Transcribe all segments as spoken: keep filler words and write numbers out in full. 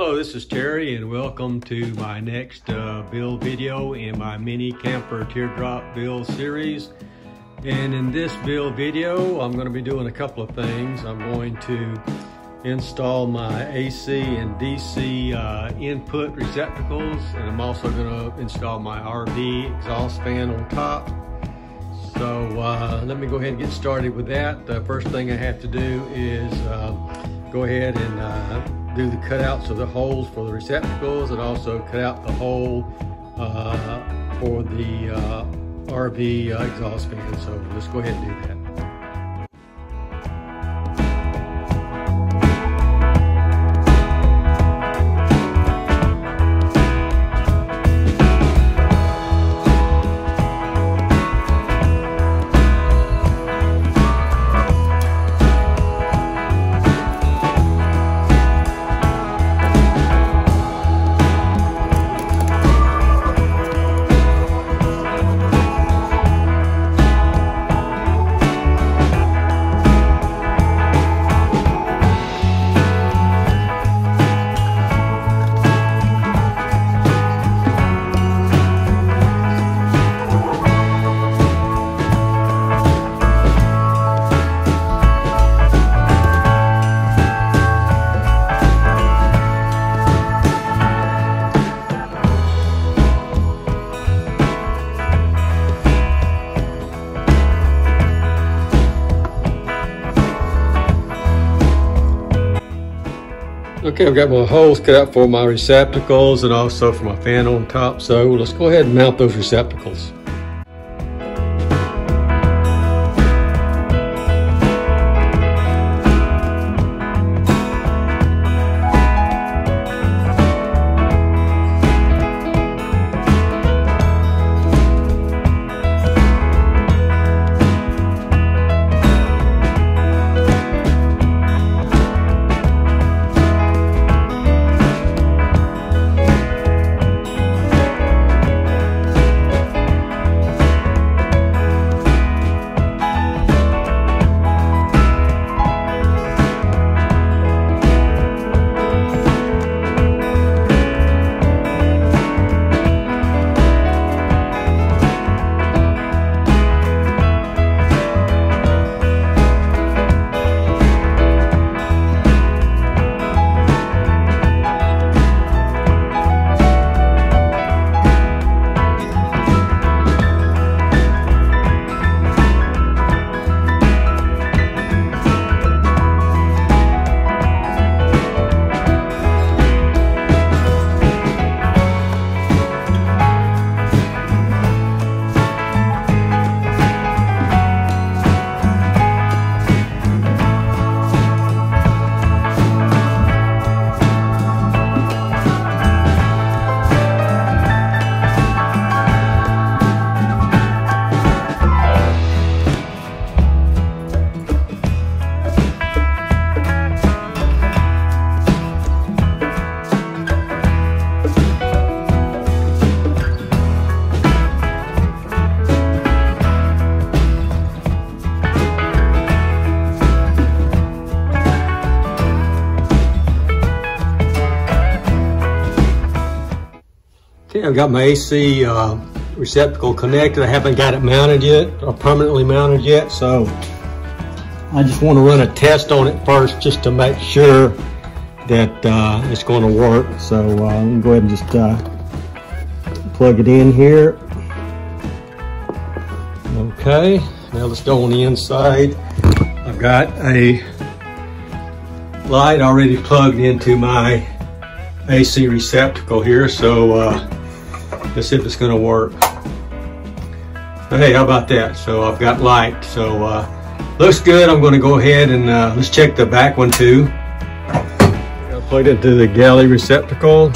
Hello, this is Terry and welcome to my next uh, build video in my mini camper teardrop build series. And in this build video, I'm going to be doing a couple of things. I'm going to install my A C and D C uh, input receptacles, and I'm also going to install my R V exhaust fan on top. So uh, let me go ahead and get started with that. The first thing I have to do is uh, go ahead and uh, do the cutouts of the holes for the receptacles, and also cut out the hole uh, for the uh, R V uh, exhaust fan. So let's go ahead and do that. Okay, I've got my holes cut out for my receptacles and also for my fan on top, so let's go ahead and mount those receptacles. I've got my A C uh, receptacle connected. I haven't got it mounted yet, or permanently mounted yet, so I just want to run a test on it first just to make sure that uh, it's going to work. So uh, let me go ahead and just uh, plug it in here. Okay, now let's go on the inside. I've got a light already plugged into my A C receptacle here, so uh, let's see if it's going to work. But hey, how about that? So I've got light. So uh, looks good. I'm going to go ahead and uh, let's check the back one too. I plugged it into the galley receptacle,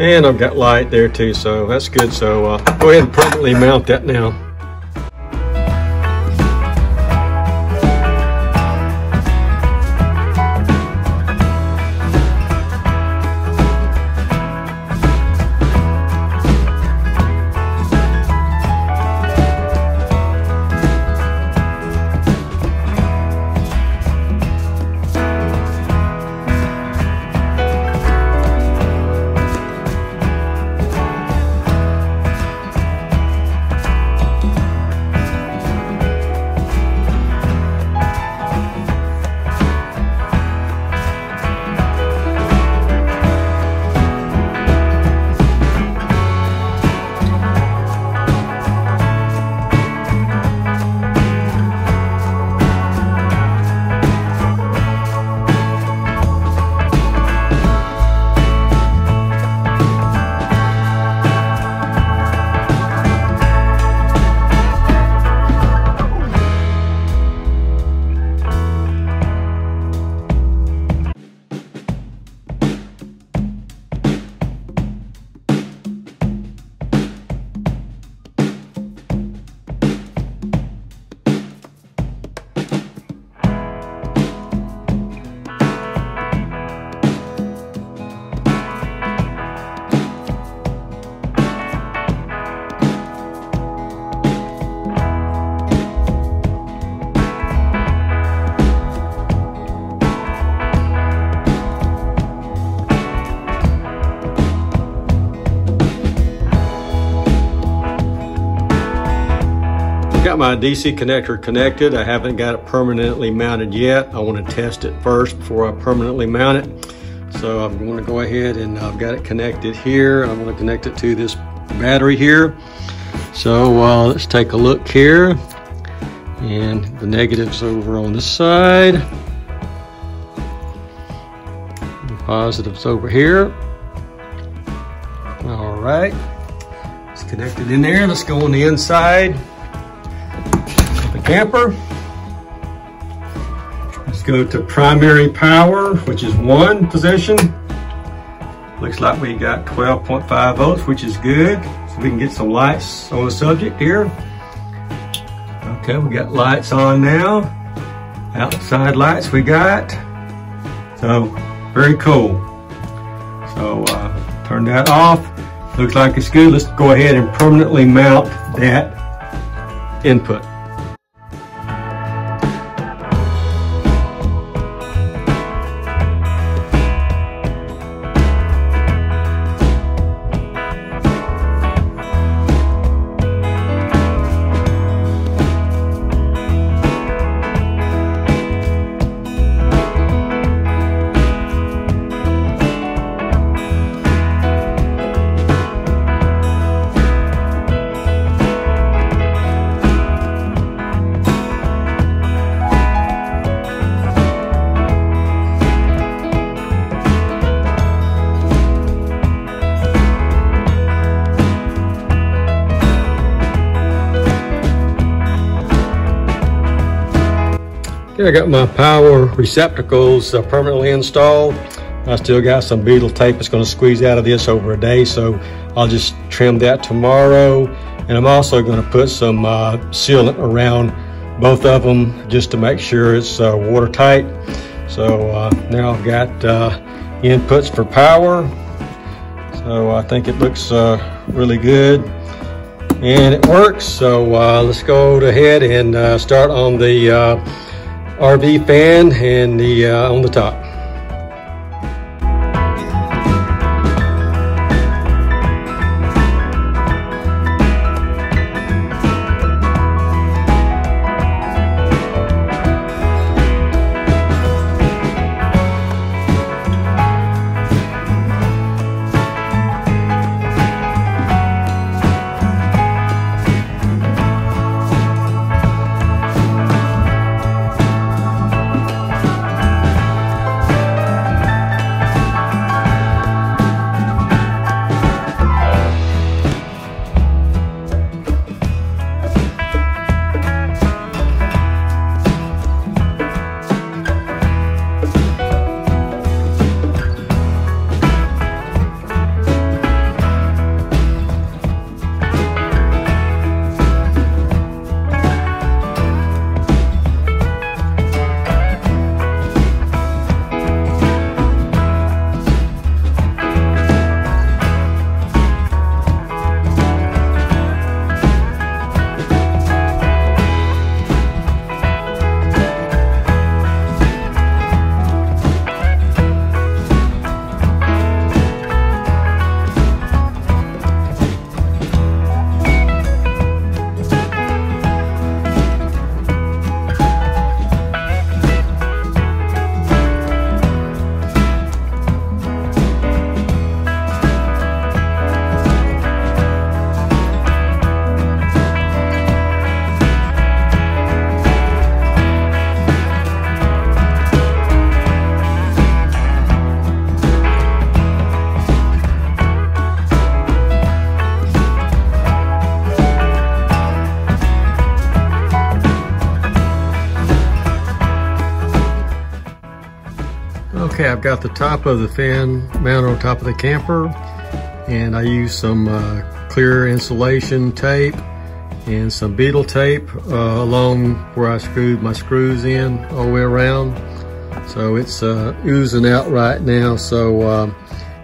and I've got light there too. So that's good. So uh, go ahead and permanently mount that now. Got my D C connector connected. I haven't got it permanently mounted yet. I want to test it first before I permanently mount it. So I'm going to go ahead and I've got it connected here. I'm going to connect it to this battery here. So uh, let's take a look here. And the negative's over on this side. The positive's over here. All right. It's connected in there. Let's go on the inside of the camper. Let's go to primary power, which is one position. Looks like we got twelve point five volts, which is good. So we can get some lights on the subject here. Okay, we got lights on now. Outside lights we got. So, very cool. So, uh, turn that off. Looks like it's good. Let's go ahead and permanently mount that input. Okay, I got my power receptacles uh, permanently installed. I still got some beetle tape that's going to squeeze out of this over a day, so I'll just trim that tomorrow. And I'm also going to put some uh, sealant around both of them just to make sure it's uh, watertight. So uh, now I've got uh, inputs for power. So I think it looks uh, really good. And it works, so uh, let's go ahead and uh, start on the uh, R V fan and the uh, on the top. Okay, I've got the top of the fan mounted on top of the camper, and I used some uh, clear insulation tape and some beetle tape uh, along where I screwed my screws in all the way around. So it's uh, oozing out right now, so uh,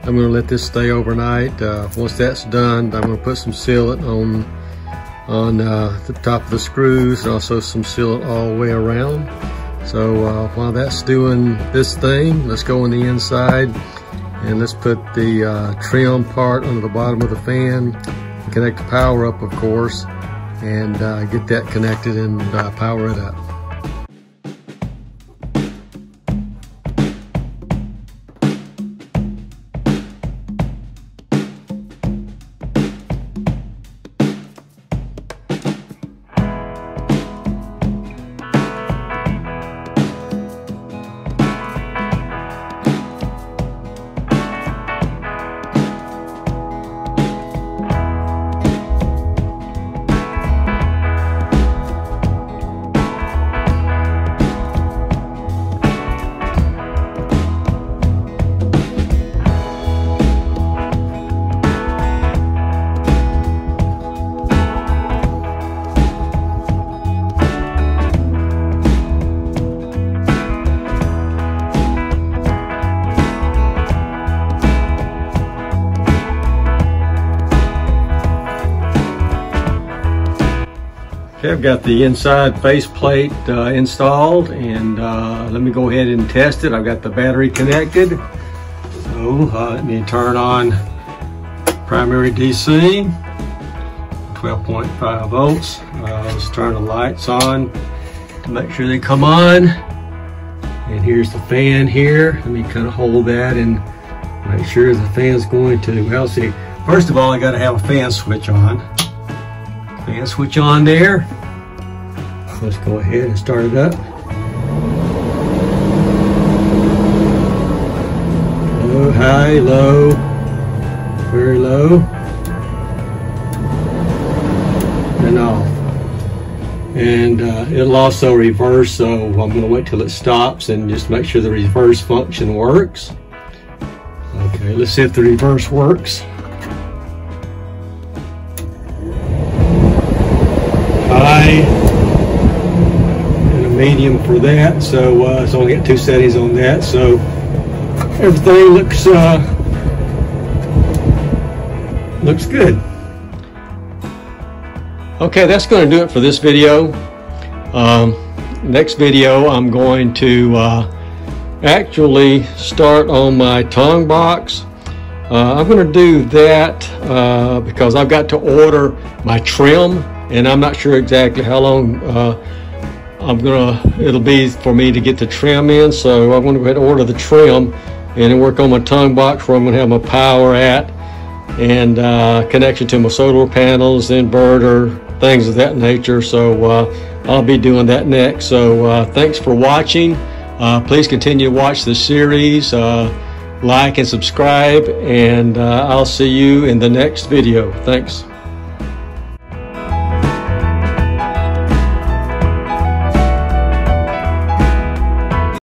I'm going to let this stay overnight. Uh, once that's done, I'm going to put some sealant on, on uh, the top of the screws and also some sealant all the way around. So uh, while that's doing this thing, let's go on the inside and let's put the uh, trim part under the bottom of the fan, connect the power up, of course, and uh, get that connected and uh, power it up. Okay, I've got the inside faceplate uh, installed, and uh, let me go ahead and test it. I've got the battery connected, so uh, let me turn on primary D C, twelve point five volts. Uh, let's turn the lights on to make sure they come on. And here's the fan here. Let me kind of hold that and make sure the fan's going to, well, see, first of all, I gotta have a fan switch on. Fan switch on there. Let's go ahead and start it up. Low, high, low, very low, and off. And uh, it'll also reverse, so I'm going to wait till it stops and just make sure the reverse function works. Okay, let's see if the reverse works. And a medium for that, so uh, so I get two settings on that. So everything looks uh, looks good. Okay, that's going to do it for this video. Um, next video, I'm going to uh, actually start on my tongue box. Uh, I'm going to do that uh, because I've got to order my trim. And I'm not sure exactly how long uh, I'm gonna it'll be for me to get the trim in, so I'm gonna go ahead and order the trim and then work on my tongue box where I'm gonna have my power at and uh, connection to my solar panels, inverter, things of that nature. So uh, I'll be doing that next. So uh, thanks for watching. Uh, please continue to watch the series, uh, like and subscribe, and uh, I'll see you in the next video. Thanks.